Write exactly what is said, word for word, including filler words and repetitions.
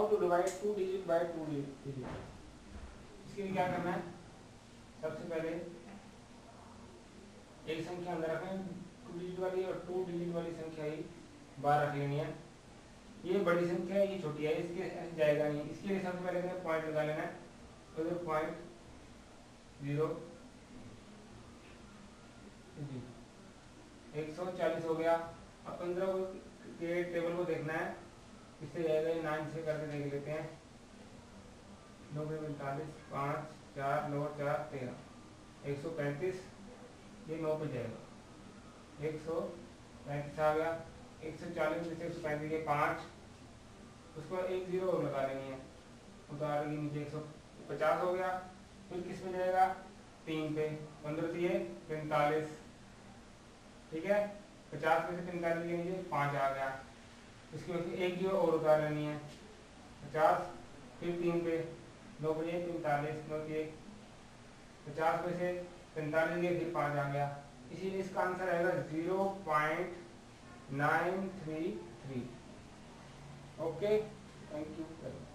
How to divide two digit by two digit. इसके लिए क्या करना है, सबसे पहले एक संख्या अंदर रखें टू डिजिट वाली और टू डिजिट वाली संख्या ही बाहर रख लेनी है। ये बड़ी संख्या है, ये छोटी है, इसके जाएगा नहीं। इसके लिए सबसे पहले पॉइंट लगा लेना है, तो पॉइंट जीरो एक सौ चालीस हो गया। अब पंद्रह के टेबल को देखना है, इससे जाएगा ये नाइन से करके देख लेते हैं। नौ में पैंतालीस, पाँच चार नौ चार तेरह, एक सौ पैंतीस, ये नौ पे जाएगा, एक सौ पैंतीस आ गया। एक सौ चालीस में से एक सौ पैंतीस ये पाँच, उसको एक जीरो लगा देंगे, उतारेंगे नीचे, एक सौ पचास हो गया। फिर किस में जाएगा, तीन पे, पंद्रह से ये पैंतालीस, ठीक है, पचास में से पैंतालीस के नीचे पाँच आ गया। इसके बाद एक जीरो और उतार लेनी है, पचास, फिर तीन पे, नौ पे पैंतालीस, नौ पे पचास में से पैंतालीस के फिर पाँच आ गया। इसीलिए इसका आंसर आएगा zero point nine three three. Okay, thank you.